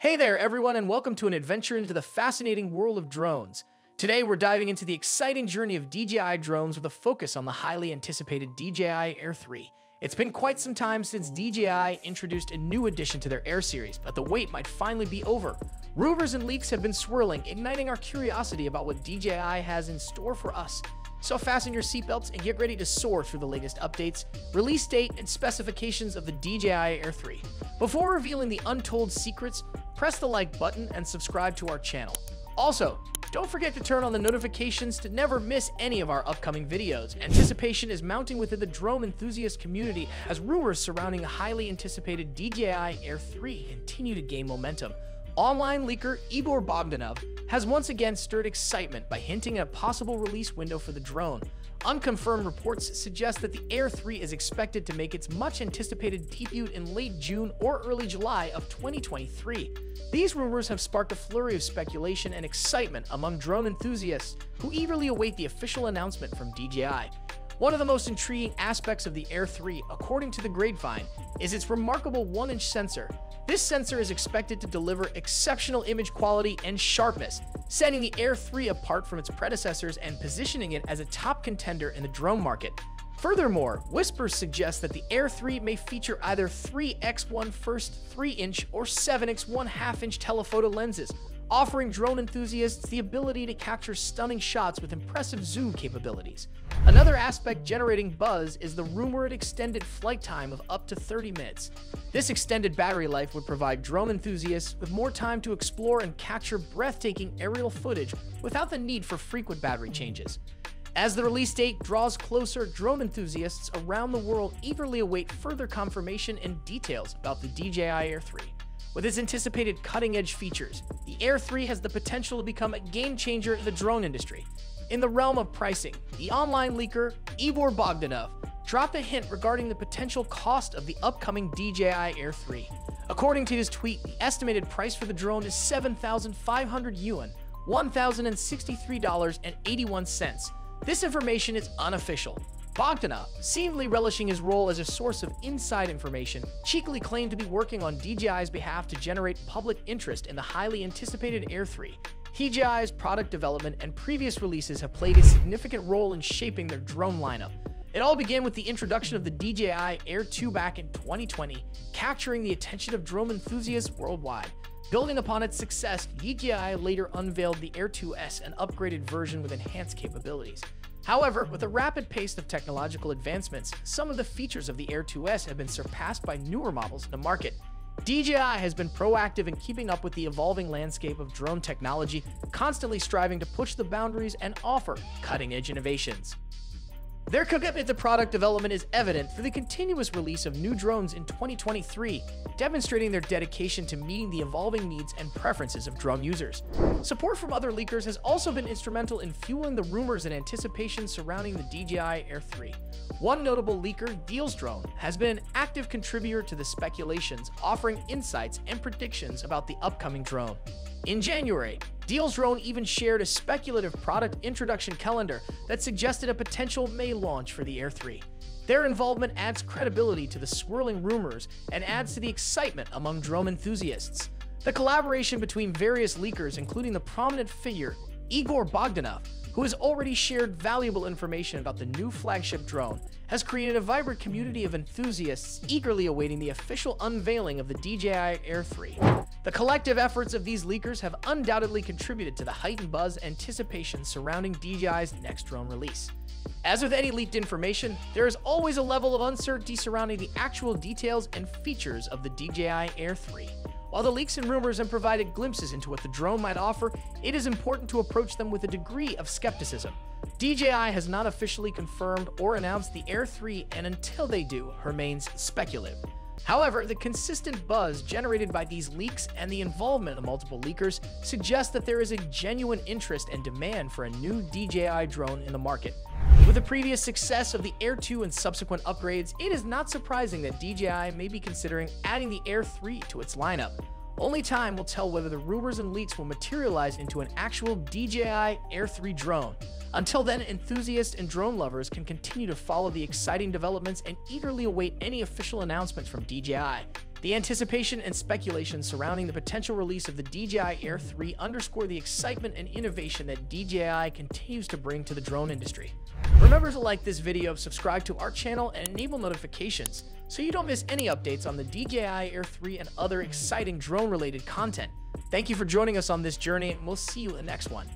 Hey there everyone, and welcome to an adventure into the fascinating world of drones. Today we're diving into the exciting journey of DJI drones with a focus on the highly anticipated DJI Air 3. It's been quite some time since DJI introduced a new addition to their Air series, but the wait might finally be over. Rumors and leaks have been swirling, igniting our curiosity about what DJI has in store for us. So fasten your seatbelts and get ready to soar through the latest updates, release date, and specifications of the DJI Air 3. Before revealing the untold secrets, press the like button and subscribe to our channel. Also, don't forget to turn on the notifications to never miss any of our upcoming videos. Anticipation is mounting within the drone enthusiast community as rumors surrounding the highly anticipated DJI Air 3 continue to gain momentum. Online leaker Igor Bogdanov has once again stirred excitement by hinting at a possible release window for the drone. Unconfirmed reports suggest that the Air 3 is expected to make its much-anticipated debut in late June or early July of 2023. These rumors have sparked a flurry of speculation and excitement among drone enthusiasts who eagerly await the official announcement from DJI. One of the most intriguing aspects of the Air 3, according to the grapevine, is its remarkable 1-inch sensor. This sensor is expected to deliver exceptional image quality and sharpness, setting the Air 3 apart from its predecessors and positioning it as a top contender in the drone market. Furthermore, whispers suggest that the Air 3 may feature either 3x1 first 3-inch or 7x1 half-inch telephoto lenses, offering drone enthusiasts the ability to capture stunning shots with impressive zoom capabilities. Another aspect generating buzz is the rumored extended flight time of up to 30 minutes. This extended battery life would provide drone enthusiasts with more time to explore and capture breathtaking aerial footage without the need for frequent battery changes. As the release date draws closer, drone enthusiasts around the world eagerly await further confirmation and details about the DJI Air 3. With its anticipated cutting-edge features, the Air 3 has the potential to become a game-changer in the drone industry. In the realm of pricing, the online leaker Ivor Bogdanov dropped a hint regarding the potential cost of the upcoming DJI Air 3. According to his tweet, the estimated price for the drone is 7,500 yuan, $1,063.81. This information is unofficial. Bogdanov, seemingly relishing his role as a source of inside information, cheekily claimed to be working on DJI's behalf to generate public interest in the highly anticipated Air 3. DJI's product development and previous releases have played a significant role in shaping their drone lineup. It all began with the introduction of the DJI Air 2 back in 2020, capturing the attention of drone enthusiasts worldwide. Building upon its success, DJI later unveiled the Air 2S, an upgraded version with enhanced capabilities. However, with the rapid pace of technological advancements, some of the features of the Air 2S have been surpassed by newer models in the market. DJI has been proactive in keeping up with the evolving landscape of drone technology, constantly striving to push the boundaries and offer cutting-edge innovations. Their commitment to product development is evident through the continuous release of new drones in 2023, demonstrating their dedication to meeting the evolving needs and preferences of drone users. Support from other leakers has also been instrumental in fueling the rumors and anticipation surrounding the DJI Air 3. One notable leaker, DealsDrone, has been an active contributor to the speculations, offering insights and predictions about the upcoming drone. In January, DealsDrone even shared a speculative product introduction calendar that suggested a potential May launch for the Air 3. Their involvement adds credibility to the swirling rumors and adds to the excitement among drone enthusiasts. The collaboration between various leakers, including the prominent figure Igor Bogdanov, who has already shared valuable information about the new flagship drone, has created a vibrant community of enthusiasts eagerly awaiting the official unveiling of the DJI Air 3. The collective efforts of these leakers have undoubtedly contributed to the heightened buzz and anticipation surrounding DJI's next drone release. As with any leaked information, there is always a level of uncertainty surrounding the actual details and features of the DJI Air 3. While the leaks and rumors have provided glimpses into what the drone might offer, it is important to approach them with a degree of skepticism. DJI has not officially confirmed or announced the Air 3, and until they do, remains speculative. However, the consistent buzz generated by these leaks and the involvement of multiple leakers suggests that there is a genuine interest and demand for a new DJI drone in the market. With the previous success of the Air 2 and subsequent upgrades, it is not surprising that DJI may be considering adding the Air 3 to its lineup. Only time will tell whether the rumors and leaks will materialize into an actual DJI Air 3 drone. Until then, enthusiasts and drone lovers can continue to follow the exciting developments and eagerly await any official announcements from DJI. The anticipation and speculation surrounding the potential release of the DJI Air 3 underscore the excitement and innovation that DJI continues to bring to the drone industry. Remember to like this video, subscribe to our channel, and enable notifications so you don't miss any updates on the DJI Air 3 and other exciting drone-related content. Thank you for joining us on this journey, and we'll see you in the next one.